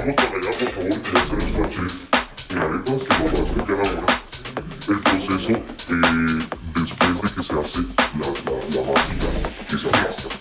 Apóstale ya, por favor, que va a ser nuestra chef, que arepas que nos va a explicar ahora el proceso después de que se hace la masilla que se aplasta.